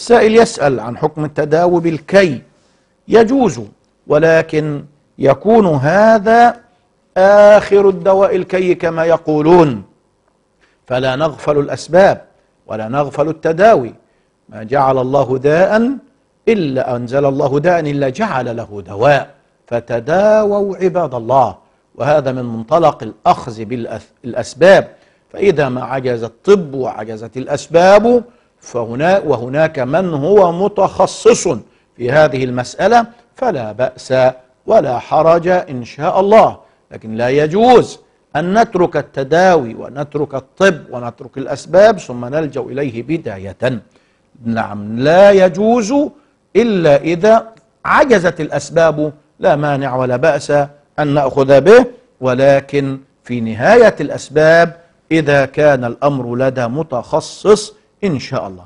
السائل يسأل عن حكم التداوي بالكي. يجوز، ولكن يكون هذا آخر الدواء الكي كما يقولون، فلا نغفل الأسباب ولا نغفل التداوي. ما جعل الله داء إلا أنزل الله داء إلا جعل له دواء، فتداووا عباد الله. وهذا من منطلق الأخذ بالأسباب، فإذا ما عجز الطب وعجزت الأسباب فهنا وهناك من هو متخصص في هذه المسألة فلا بأس ولا حرج إن شاء الله، لكن لا يجوز أن نترك التداوي ونترك الطب ونترك الأسباب ثم نلجأ إليه بداية. نعم، لا يجوز إلا إذا عجزت الأسباب، لا مانع ولا بأس أن نأخذ به، ولكن في نهاية الأسباب إذا كان الأمر لدى متخصص إن شاء الله.